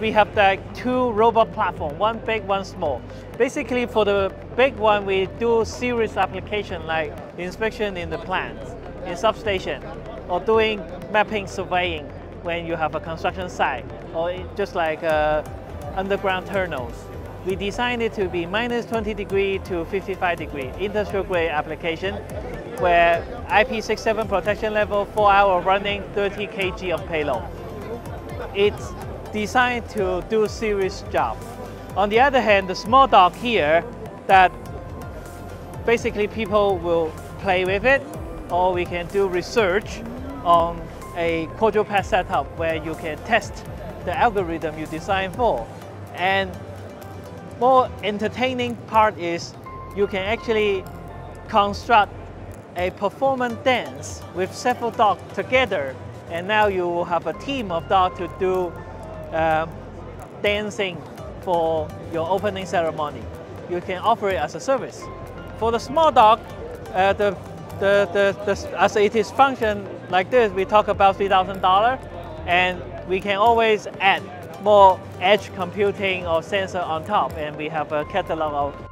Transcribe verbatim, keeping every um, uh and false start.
we have the two robot platform, one big, one small. Basically for the big one, we do serious application like inspection in the plants, in substation, or doing mapping, surveying when you have a construction site, or just like uh, underground tunnels. We designed it to be minus twenty degree to fifty-five degree, industrial grade application, where I P sixty-seven protection level, four hour running, thirty kilograms of payload. It's designed to do serious job. On the other hand, the small dog here, that basically people will play with it, or we can do research on a quadruped setup where you can test the algorithm you design for. And more entertaining part is you can actually construct a performance dance with several dogs together, and now you will have a team of dogs to do uh, dancing for your opening ceremony. You can offer it as a service. For the small dog, uh, the, the, the, the, as it is functioned like this, we talk about three thousand dollars, and we can always add more edge computing or sensor on top, and we have a catalog of